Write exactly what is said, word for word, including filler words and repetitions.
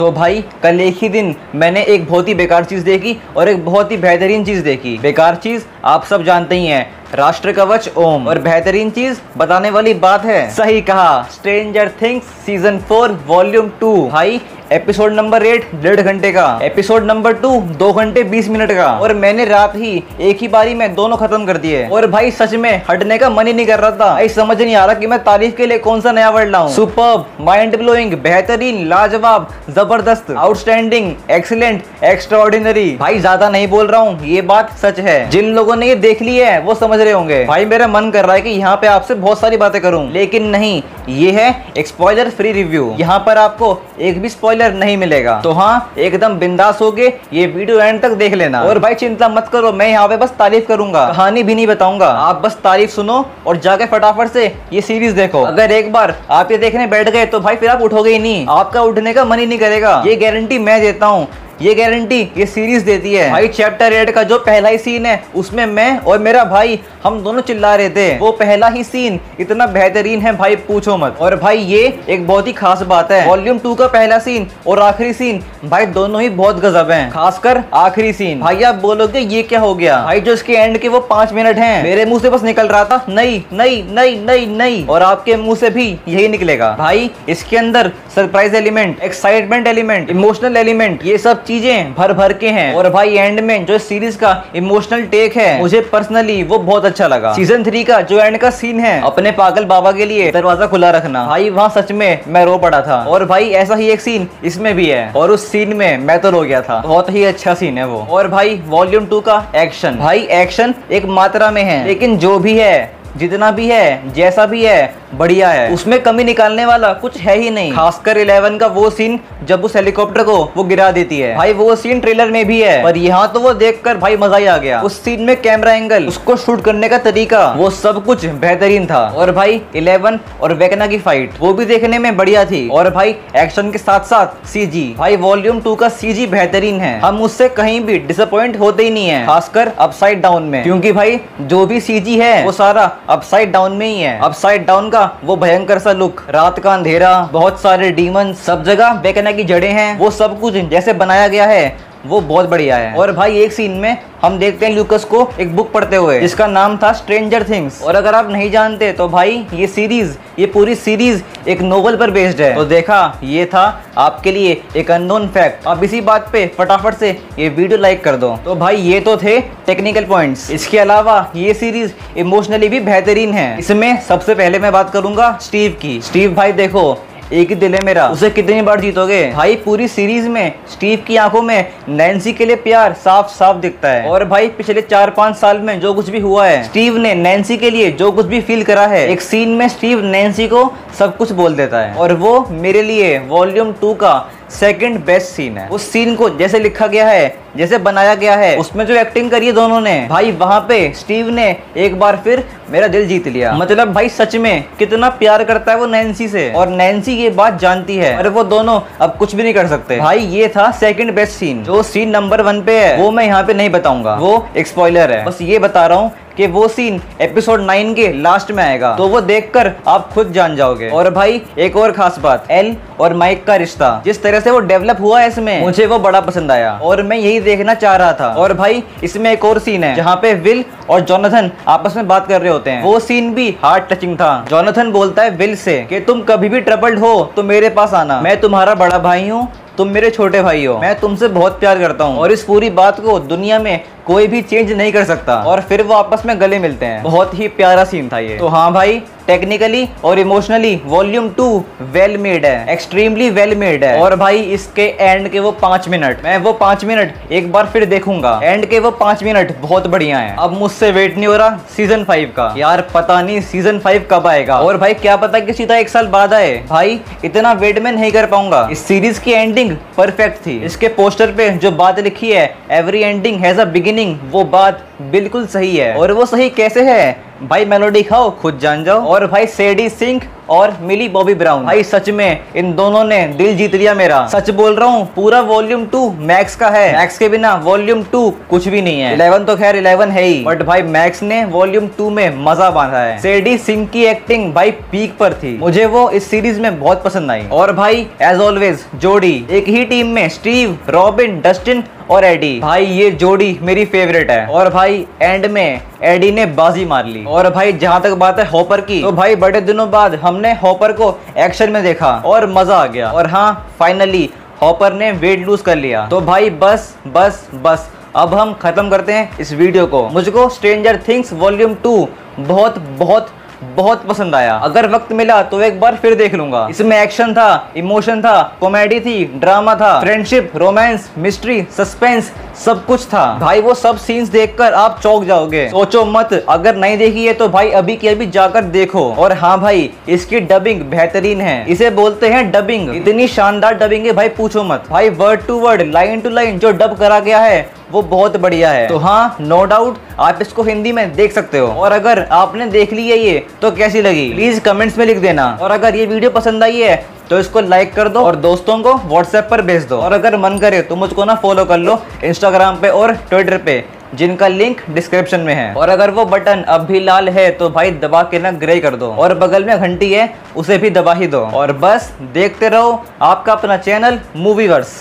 तो भाई कल एक ही दिन मैंने एक बहुत ही बेकार चीज़ देखी और एक बहुत ही बेहतरीन चीज़ देखी। बेकार चीज़ आप सब जानते ही हैं, राष्ट्र कवच ओम, और बेहतरीन चीज़ बताने वाली बात है, सही कहा, Stranger Things season four volume two. भाई एपिसोड नंबर एट डेढ़ घंटे का, एपिसोड नंबर टू दो घंटे बीस मिनट का, और मैंने रात ही एक ही बारी में दोनों खत्म कर दिए। और भाई सच में हटने का मन ही नहीं कर रहा था। भाई समझ नहीं आ रहा कि मैं तारीफ के लिए कौन सा नया वर्ड लाऊं। सुपर्ब, माइंड ब्लोइंग, बेहतरीन, लाजवाब, जबरदस्त, आउटस्टैंडिंग, एक्सीलेंट, एक्स्ट्राऑर्डिनरी। भाई ज्यादा नहीं बोल रहा हूँ, ये बात सच है। जिन लोगों ने ये देख ली है वो समझ रहे होंगे। भाई मेरा मन कर रहा है की यहाँ पे आपसे बहुत सारी बातें करूँ, लेकिन नहीं, ये है एक स्पॉइलर फ्री रिव्यू। यहाँ पर आपको एक भी स्पॉइलर नहीं मिलेगा। तो हाँ, एकदम बिंदास होके ये वीडियो एंड तक देख लेना। और भाई चिंता मत करो, मैं यहाँ पे बस तारीफ करूंगा, कहानी भी नहीं बताऊंगा। आप बस तारीफ सुनो और जाके फटाफट से ये सीरीज देखो। अगर एक बार आप ये देखने बैठ गए तो भाई फिर आप उठोगे ही नहीं, आपका उठने का मन ही नहीं करेगा। ये गारंटी मैं देता हूँ, ये गारंटी ये सीरीज देती है। भाई चैप्टर एट का जो पहला ही सीन है, उसमें मैं और मेरा भाई हम दोनों चिल्ला रहे थे। वो पहला ही सीन इतना बेहतरीन है भाई पूछो मत। और भाई ये एक बहुत ही खास बात है, वॉल्यूम टू का पहला सीन और आखिरी सीन भाई दोनों ही बहुत गजब हैं। खासकर आखिरी सीन, भाई आप बोलोगे ये क्या हो गया। भाई जो इसके एंड के वो पांच मिनट है, मेरे मुँह से बस निकल रहा था नहीं नहीं नहीं नहीं नहीं, और आपके मुँह से भी यही निकलेगा। भाई इसके अंदर surprise element, excitement element, emotional element, ये सब चीजें भर भर के हैं। और भाई एंड में जो सीरीज का इमोशनल टेक है, मुझे पर्सनली वो बहुत अच्छा लगा। सीजन थ्री का जो एंड का सीन है, अपने पागल बाबा के लिए दरवाजा खुला रखना, भाई वहाँ सच में मैं रो पड़ा था। और भाई ऐसा ही एक सीन इसमें भी है, और उस सीन में मैं तो रो गया था, बहुत ही अच्छा सीन है वो। और भाई वॉल्यूम टू का एक्शन, भाई एक्शन एक मात्रा में है, लेकिन जो भी है, जितना भी है, जैसा भी है, बढ़िया है। उसमें कमी निकालने वाला कुछ है ही नहीं। खासकर इलेवन का वो सीन जब उस हेलीकॉप्टर को वो गिरा देती है, भाई वो सीन ट्रेलर में भी है, पर यहाँ तो वो देखकर भाई मजा ही आ गया। उस सीन में कैमरा एंगल, उसको शूट करने का तरीका, वो सब कुछ बेहतरीन था। और भाई इलेवन और वेकना की फाइट वो भी देखने में बढ़िया थी। और भाई एक्शन के साथ साथ सीजी, भाई वॉल्यूम टू का सीजी बेहतरीन है, हम उससे कहीं भी डिसअपॉइंट होते ही नहीं है, खासकर अपसाइड डाउन में, क्योंकि भाई जो भी सीजी है वो सारा अपसाइड डाउन में ही है। अपसाइड डाउन का वो भयंकर सा लुक, रात का अंधेरा, बहुत सारे डीमन, सब जगह बेकना की जड़ें हैं, वो सब कुछ जैसे बनाया गया है वो बहुत बढ़िया है। और भाई एक सीन में हम देखते हैं ल्यूकस को एक बुक पढ़ते हुए, जिसका नाम था स्ट्रेंजर थिंग्स। और अगर आप नहीं जानते तो भाई ये सीरीज, ये पूरी सीरीज एक नोवेल पर बेस्ड है। तो देखा, ये था आपके लिए एक अननोन फैक्ट। अब इसी बात पे फटाफट से ये वीडियो लाइक कर दो। तो भाई ये तो थे टेक्निकल पॉइंट्स, इसके अलावा ये सीरीज इमोशनली भी बेहतरीन है। इसमें सबसे पहले मैं बात करूंगा स्टीव की। स्टीव भाई देखो, एक ही दिल है मेरा, उसे कितनी बार जीतोगे। भाई पूरी सीरीज में स्टीव की आंखों में नैन्सी के लिए प्यार साफ साफ दिखता है। और भाई पिछले चार पाँच साल में जो कुछ भी हुआ है, स्टीव ने नैन्सी के लिए जो कुछ भी फील करा है, एक सीन में स्टीव नैन्सी को सब कुछ बोल देता है। और वो मेरे लिए वॉल्यूम टू का सेकंड बेस्ट सीन है। उस सीन को जैसे लिखा गया है, जैसे बनाया गया है, उसमें जो एक्टिंग करी है दोनों ने, भाई वहाँ पे स्टीव ने एक बार फिर मेरा दिल जीत लिया। मतलब भाई सच में कितना प्यार करता है वो नैन्सी से, और नैन्सी ये बात जानती है, और वो दोनों अब कुछ भी नहीं कर सकते। भाई ये था सेकंड बेस्ट सीन। जो सीन नंबर वन पे है वो मैं यहाँ पे नहीं बताऊंगा, वो एक स्पॉइलर है। बस ये बता रहा हूँ कि वो सीन एपिसोड नाइन के लास्ट में आएगा, तो वो देखकर आप खुद जान जाओगे। और भाई एक और खास बात, एल और माइक का रिश्ता, जिस तरह से वो डेवलप हुआ है इसमें, मुझे वो बड़ा पसंद आया और मैं यही देखना चाह रहा था। और भाई इसमें एक और सीन है जहाँ पे विल और जोनाथन आपस में बात कर रहे होते हैं, वो सीन भी हार्ट टचिंग था। जोनाथन बोलता है विल से कि तुम कभी भी ट्रबल्ड हो तो मेरे पास आना, मैं तुम्हारा बड़ा भाई हूँ, तुम मेरे छोटे भाई हो, मैं तुमसे बहुत प्यार करता हूँ, और इस पूरी बात को दुनिया में कोई भी चेंज नहीं कर सकता। और फिर वो आपस में गले मिलते हैं, बहुत ही प्यारा सीन था ये। तो हाँ भाई, टेक्निकली और emotionally volume two well made है, एक्सट्रीमली वेल मेड है। और भाई इसके एंड के वो पांच मिनट, मैं वो पांच मिनट एक बार फिर देखूंगा। एंड के वो पांच मिनट बहुत बढ़िया है। अब मुझसे वेट नहीं हो रहा सीजन फाइव का, यार पता नहीं सीजन फाइव कब आएगा, और भाई क्या पता कि सीधा एक साल बाद आए। भाई इतना वेट में नहीं कर पाऊंगा। इस सीरीज की एंडिंग परफेक्ट थी, इसके पोस्टर पे जो बात लिखी है, every ending has a beginning, वो बात बिल्कुल सही है। और वो सही कैसे है भाई, मेलोडी खाओ खुद जान जाओ। और भाई सैडी सिंह और मिली बॉबी ब्राउन। भाई सच में इन दोनों ने दिल जीत लिया मेरा, सच बोल रहा हूँ। पूरा वॉल्यूम टू मैक्स का है, मैक्स के बिना वॉल्यूम टू कुछ भी नहीं है। इलेवन तो खैर इलेवन है ही, बट भाई मैक्स ने वॉल्यूम टू में मजा बांधा है। शेडी सिंह की एक्टिंग भाई पीक पर थी, मुझे वो इस सीरीज में बहुत पसंद आई। और भाई एज ऑलवेज जोड़ी, एक ही टीम में स्टीव, रॉबिन, डस्टिन और एडी, भाई ये जोड़ी मेरी फेवरेट है। और भाई एंड में एडी ने बाजी मार ली। और भाई जहाँ तक बात है हॉपर की, तो भाई बड़े दिनों बाद हमने हॉपर को एक्शन में देखा और मजा आ गया। और हाँ फाइनली हॉपर ने वेट लूज कर लिया। तो भाई बस बस बस अब हम खत्म करते हैं इस वीडियो को। मुझको स्ट्रेंजर थिंग्स वॉल्यूम टू बहुत बहुत बहुत पसंद आया। अगर वक्त मिला तो एक बार फिर देख लूंगा। इसमें एक्शन था, इमोशन था, कॉमेडी थी, ड्रामा था, फ्रेंडशिप, रोमांस, मिस्ट्री, सस्पेंस, सब कुछ था। भाई वो सब सीन्स देखकर आप चौंक जाओगे, सोचो मत। अगर नहीं देखी है तो भाई अभी की अभी जाकर देखो। और हाँ भाई इसकी डबिंग बेहतरीन है, इसे बोलते हैं डबिंग। इतनी शानदार डबिंग है भाई पूछो मत। भाई word to word, line to line जो डब करा गया है वो बहुत बढ़िया है। तो हाँ नो डाउट आप इसको हिंदी में देख सकते हो। और अगर आपने देख ली है ये तो कैसी लगी प्लीज कमेंट्स में लिख देना। और अगर ये वीडियो पसंद आई है तो इसको लाइक कर दो और दोस्तों को व्हाट्सएप पर भेज दो। और अगर मन करे तो मुझको ना फॉलो कर लो इंस्टाग्राम पे और ट्विटर पे, जिनका लिंक डिस्क्रिप्शन में है। और अगर वो बटन अब भी लाल है तो भाई दबा के ना ग्रे कर दो। और बगल में घंटी है उसे भी दबा ही दो। और बस देखते रहो आपका अपना चैनल मूवीवर्स।